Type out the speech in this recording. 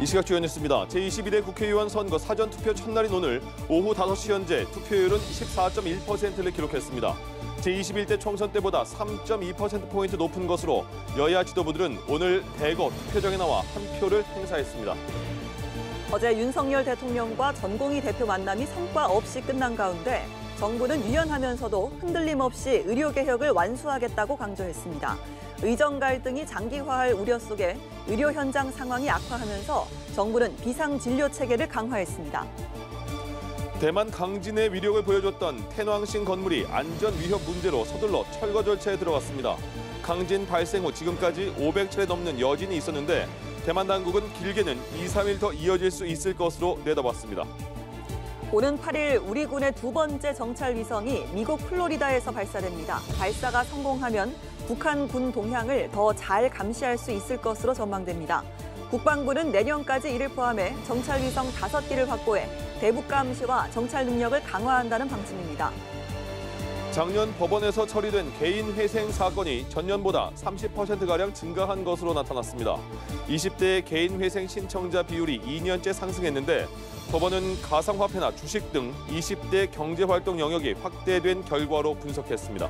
이 시각 주요 뉴스입니다. 제22대 국회의원 선거 사전투표 첫날인 오늘 오후 5시 현재 투표율은 24.1%를 기록했습니다. 제21대 총선 때보다 3.2%포인트 높은 것으로 여야 지도부들은 오늘 대거 투표장에 나와 한 표를 행사했습니다. 어제 윤석열 대통령과 전공희 대표 만남이 성과 없이 끝난 가운데 정부는 유연하면서도 흔들림 없이 의료개혁을 완수하겠다고 강조했습니다. 의정 갈등이 장기화할 우려 속에 의료 현장 상황이 악화하면서 정부는 비상진료 체계를 강화했습니다. 대만 강진의 위력을 보여줬던 텐왕싱 건물이 안전 위협 문제로 서둘러 철거 절차에 들어갔습니다. 강진 발생 후 지금까지 500차례 넘는 여진이 있었는데 대만 당국은 길게는 2, 3일 더 이어질 수 있을 것으로 내다봤습니다. 오는 8일 우리 군의 두 번째 정찰 위성이 미국 플로리다에서 발사됩니다. 발사가 성공하면 북한 군 동향을 더 잘 감시할 수 있을 것으로 전망됩니다. 국방부는 내년까지 이를 포함해 정찰 위성 5기를 확보해 대북 감시와 정찰 능력을 강화한다는 방침입니다. 작년 법원에서 처리된 개인 회생 사건이 전년보다 30%가량 증가한 것으로 나타났습니다. 20대의 개인 회생 신청자 비율이 2년째 상승했는데 법원은 가상화폐나 주식 등 20대 경제활동 영역이 확대된 결과로 분석했습니다.